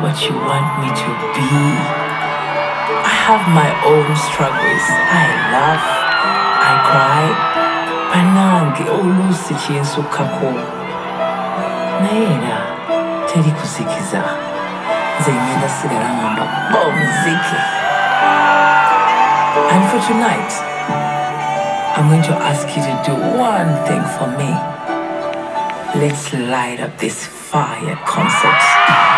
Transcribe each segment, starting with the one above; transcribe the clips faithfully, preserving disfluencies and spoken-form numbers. What you want me to be. I have my own struggles. I laugh, I cry, but now the old situation kako. Naira, teri kusikiza. Zeyenda sigara ngamba, boom ziki. And for tonight, I'm going to ask you to do one thing for me. Let's light up this fire concert.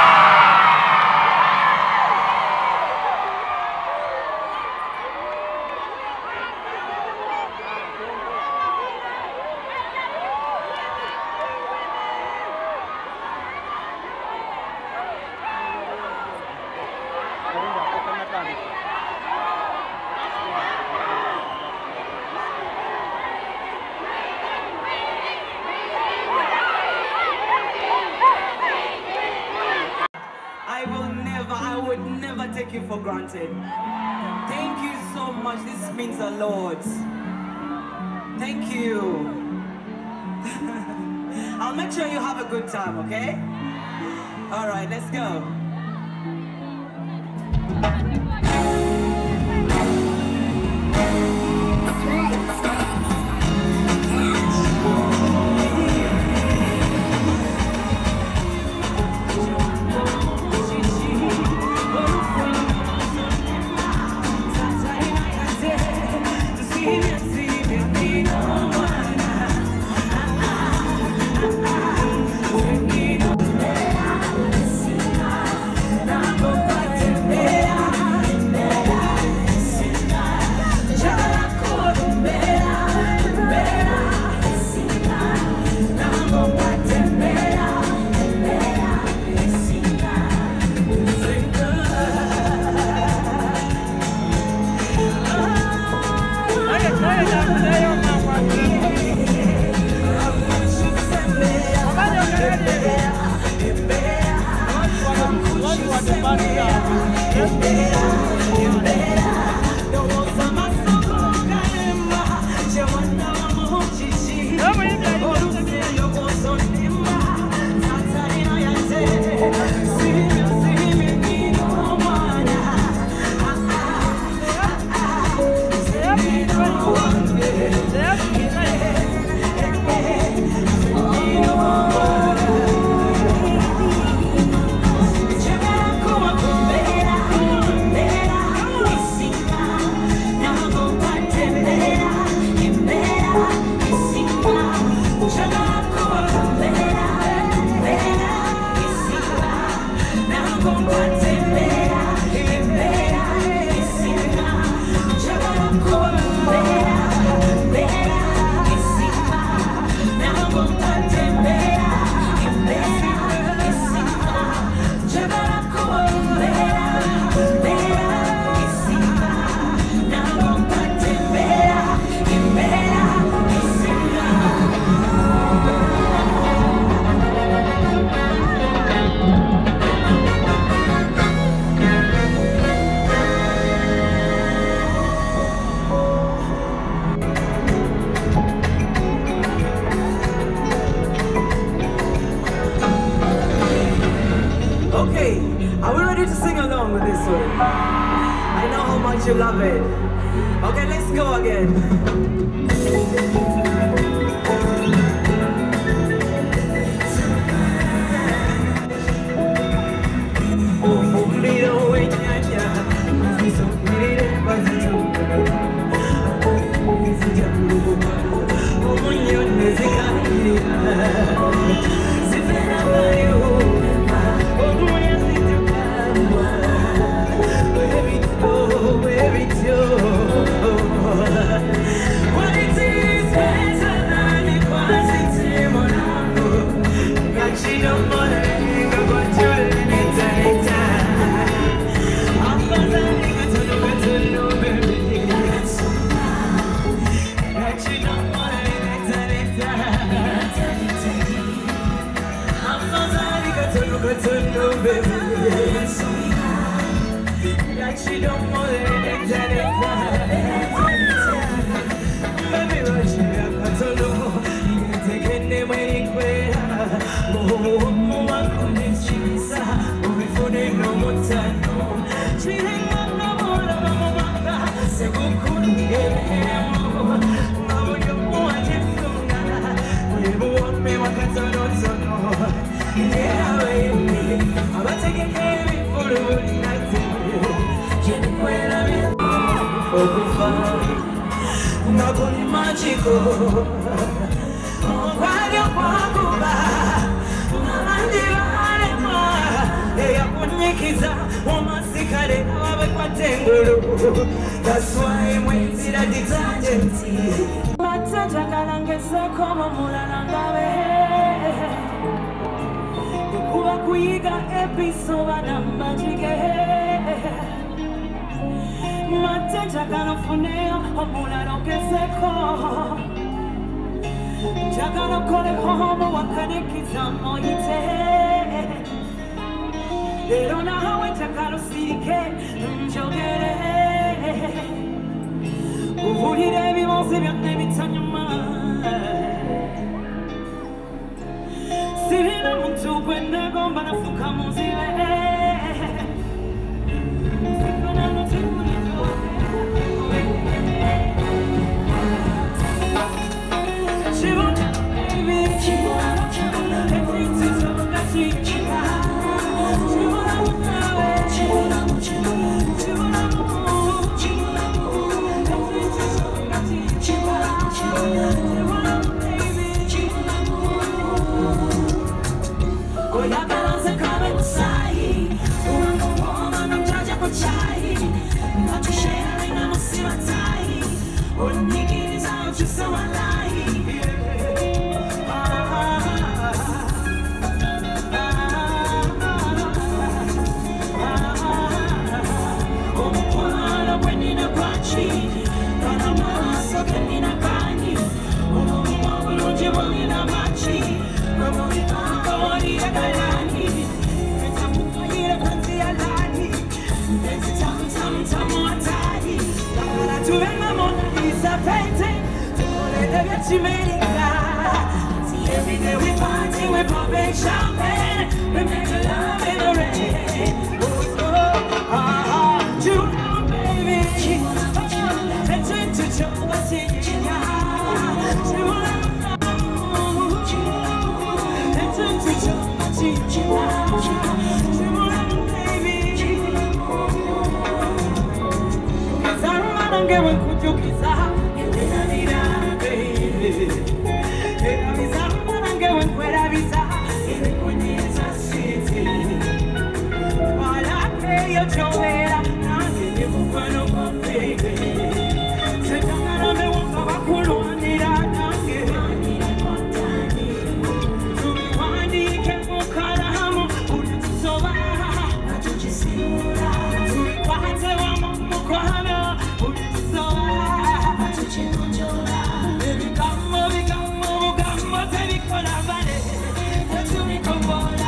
I will never, I would never take you for granted. Thank you so much, this means a lot. Thank you. I'll make sure you have a good time, okay? All right, let's go. I know how much you love it. Okay, let's go again. What it is. fun. Nobody magical. Oh, why you walk over? Nalandira, hey, I want Nikiza, woman, sick, I didn't have a patengo. That's why I'm waiting at the tangent. Matanja Kalangesa, come on, Mulangawe. Kuwakuiga, episode, and magic. Jagano funeo, omula no keseko. Jagano kole homo wakane kizamo ite. They don't know how I jagano sike njogere. Uvuli debi monsi biane bitanyuma. Sirina muntu kwene gomba na fuka monziwe. Every day we party, we popping champagne, we make love in the rain. Oh, oh, ah, ah, Juno, baby, oh, and turn to Joe, what's in your and turn to Joe, what's in Juno, baby. Cause I don't get what you kiss up. Come on.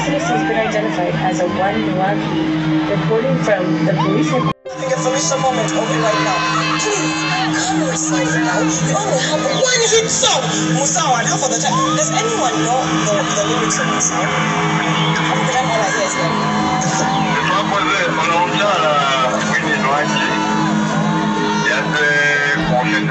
Justice has been identified as a one-lucky. Reporting from the police. For just a moment, only right now. Please, come inside now. You only have one hit song. Musawa, and half of the time, does anyone know the, the lyrics of Musawa? Half of the time, all I hear is like. She's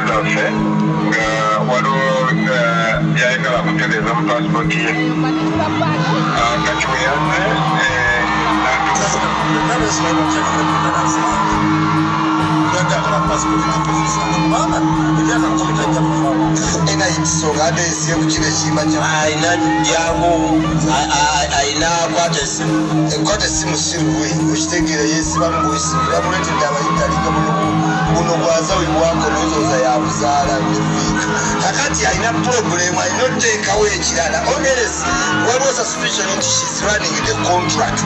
running the contract.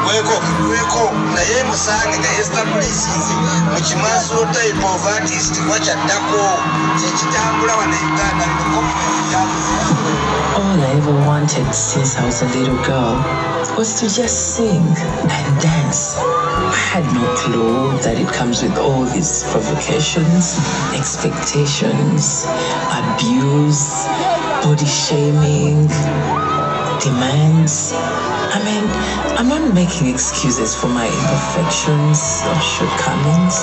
Weko, weko, na ye musange nga established muchimaso type of artist wachaddako kyekitambula wano Uganda mu government yabuze. All I ever wanted since I was a little girl was to just sing and dance. I had no clue that it comes with all these provocations, expectations, abuse, body shaming, demands. I mean, I'm not making excuses for my imperfections or shortcomings.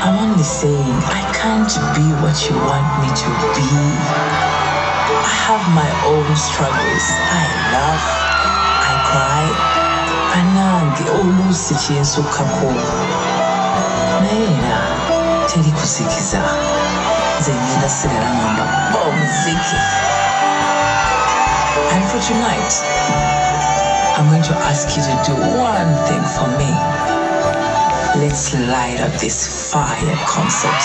I'm only saying I can't be what you want me to be. I have my own struggles. I laugh, I cry. Anange oluusi kyensukako. Naera teri kusikiza. Nze ngenda sigala ngamba omuziki. And for tonight, I'm going to ask you to do one thing for me. Let's light up this fire concert.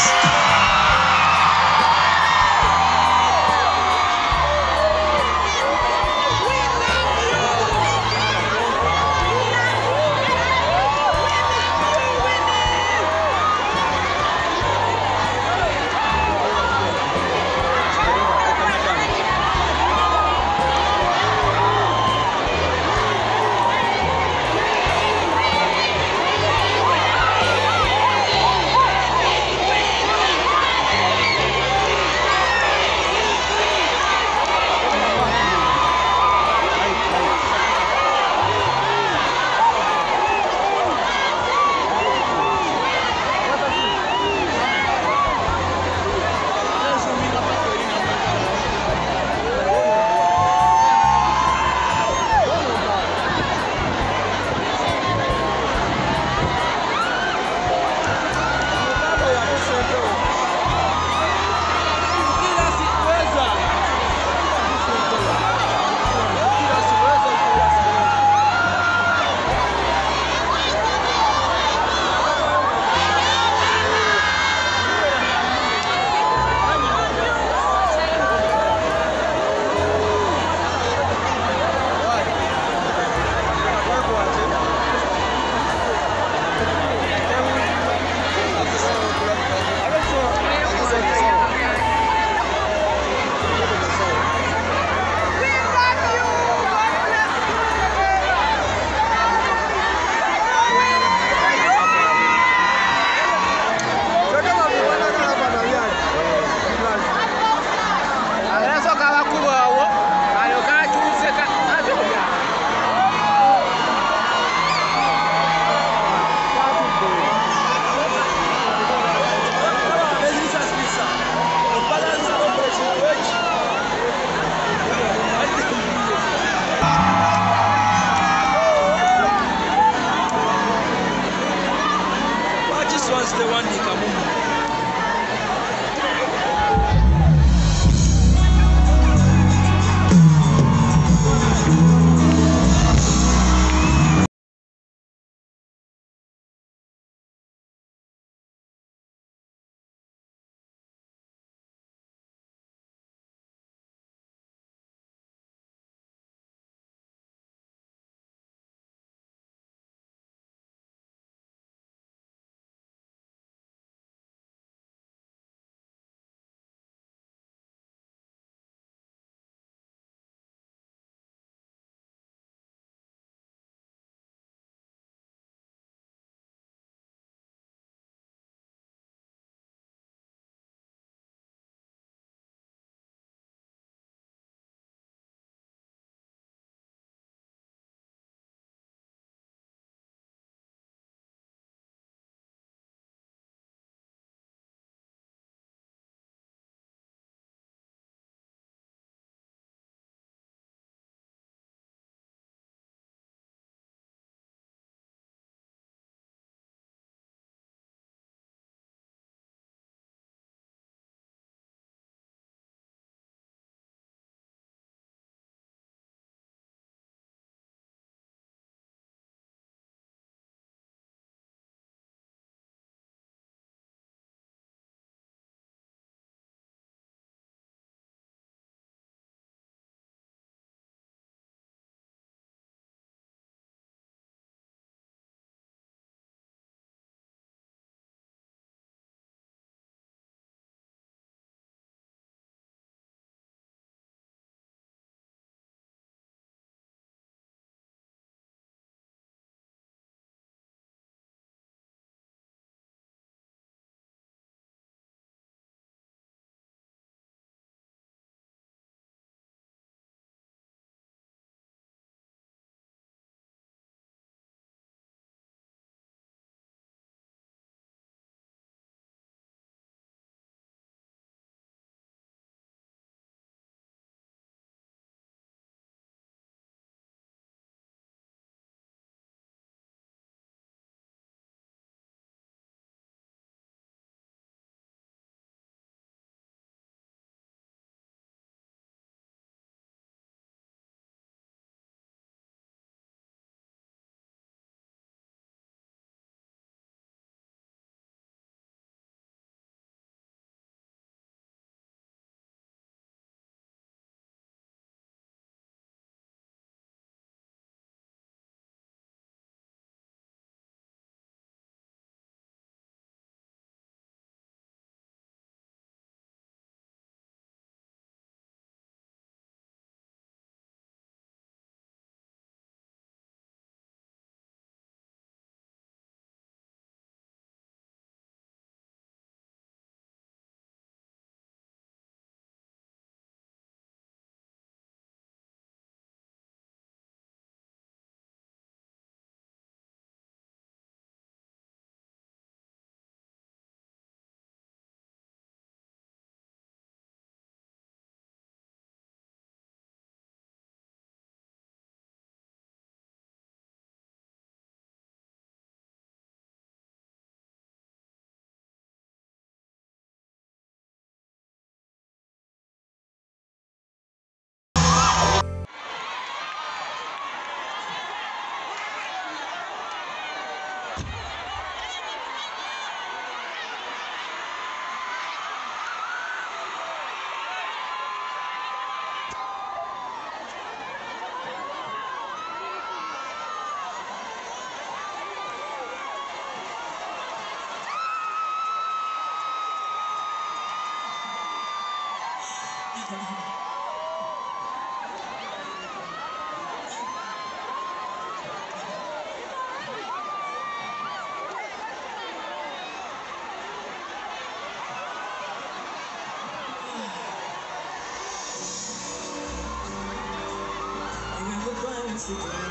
I'm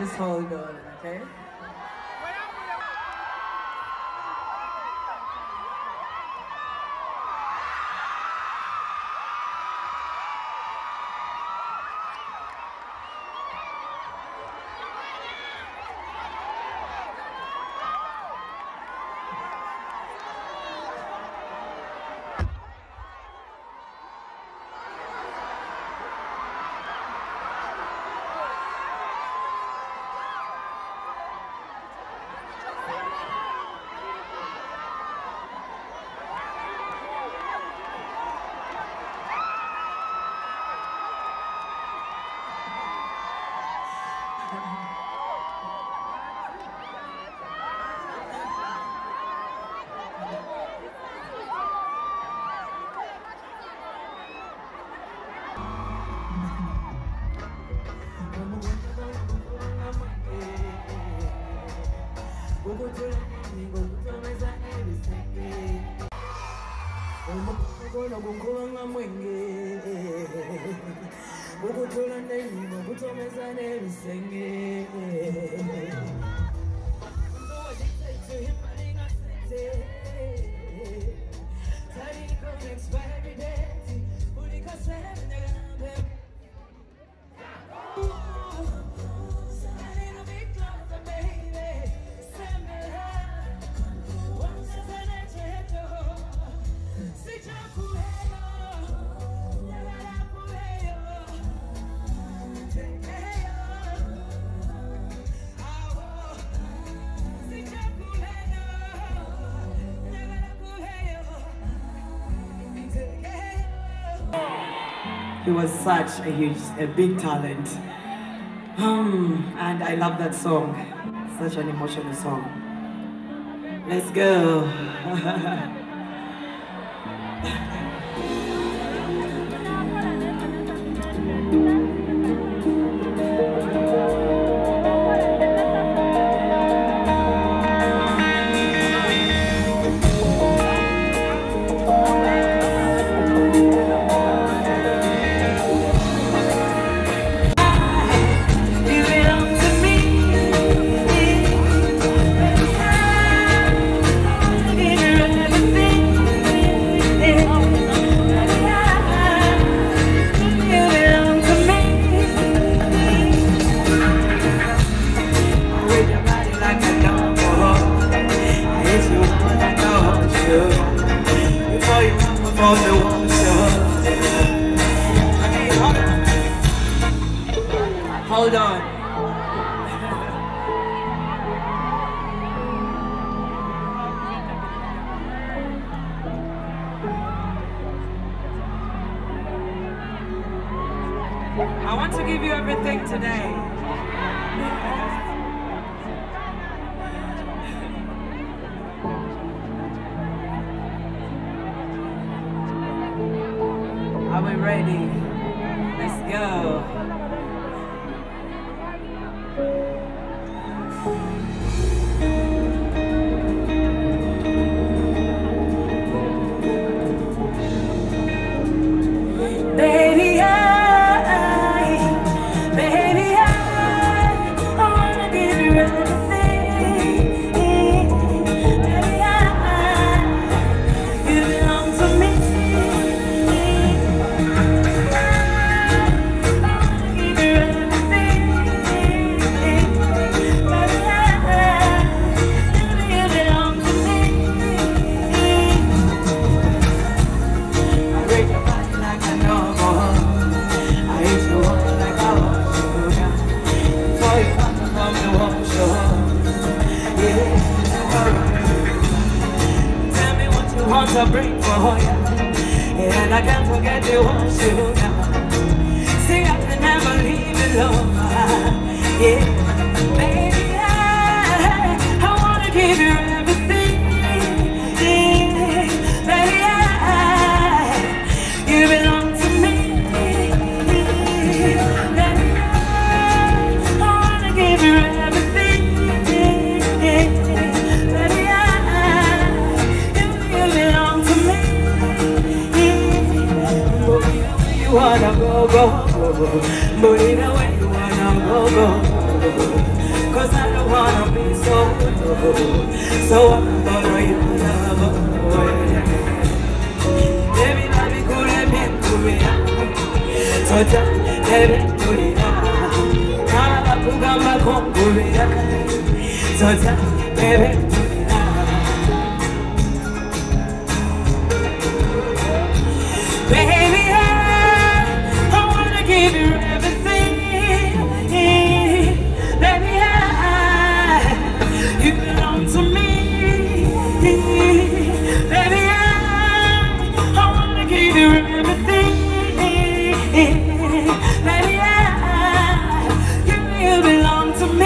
Just hold on, okay? He was such a huge, a big talent. Um, and I love that song. Such an emotional song. Let's go. Hold on. I want to give you everything today. Are we ready? Let's go. want to bring for you, and I can't forget the ones you know. See, I can never leave alone. Yeah, baby, I, I want to give you everything. Yeah, baby, I, you belong to me. Yeah, baby, I, I want to give you everything. Wanna go, go, go, go. But either way you wanna go, go, go. Cause I don't wanna be so low. So I'm gonna you love. Baby, baby, could have been to me. So just let it do it. I'm a pugamba congo. So just let it do it. Give you everything, baby. I, you belong to me, baby. I, I wanna give you everything, baby. I, you, you belong to me.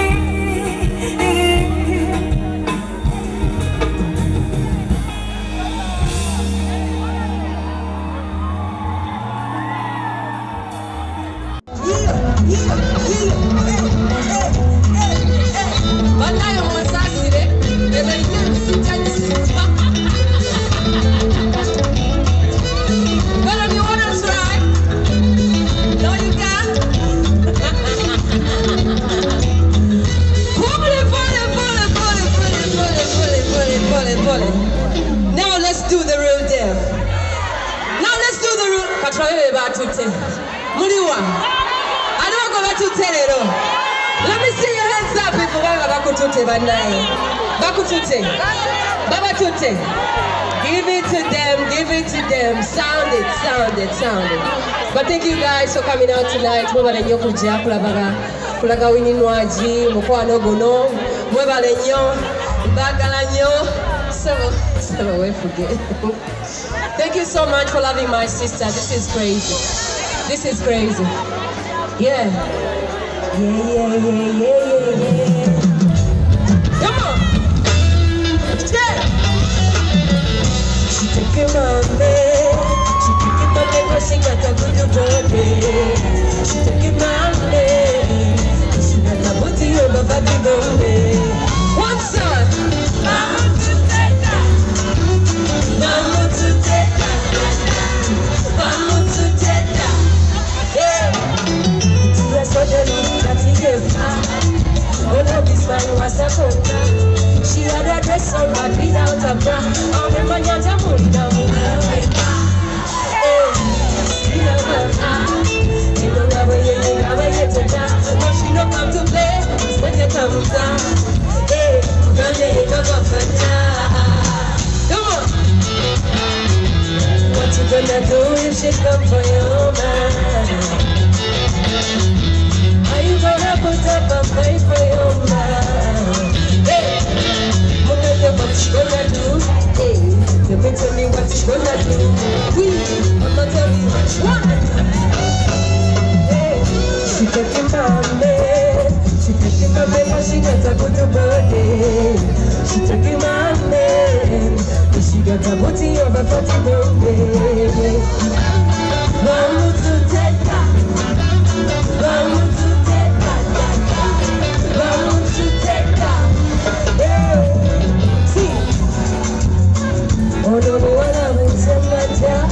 Let me see your hands up if you want to Bakutute Bandai. Bakutute. Babatute. Give it to them, give it to them. Sound it, sound it, sound it. But thank you guys for coming out tonight. Mwebale nyo kujia kulabaga. Kulaga wini nwaji. Mkwa nogono. Mwebale nyo. Bagala nyo. Several, several, we forget. Thank you so much for loving my sister. This is crazy. This is crazy. Yeah. Yeah, yeah, yeah, yeah, yeah, yeah. Come on! Yeah! She took my man. She took my man. She got a good birthday. She took my man. She got a booty over baby girl. One son! Mama to take that! Mama to take that! Mama to take that! Yeah! That's what they do. All of this man was a cold. She had a dress on but without a bra. All the man had a moon down. Oh, she don't know. She don't know where you are, where you are now. But she don't come to play when you come down. Hey, don't let go of her now. Come on. What you gonna do if she come for your man? I'm gonna put up a fight for your mind. Hey, look at the what you gonna do. Hey, you can tell me what you gonna do. We, I'ma tell you what you wanna do. Hey, she taking my man. She taking my man, but she got a good body. She taking my man, but she got a booty over forty baby. Mama to take that. Mama to. Oh, no, no, I will tell my dad.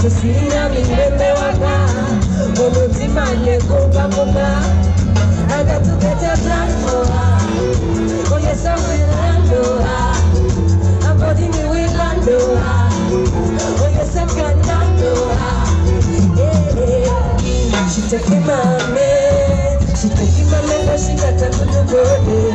To see that we never were. Oh, no, demand you go back on that. I got to get a plan for her. Oh, yes, I will land her. I'm putting you with land her. Oh, yes, I can land her. Yeah, yeah. She taking my man. She taking my man, but she got a good body.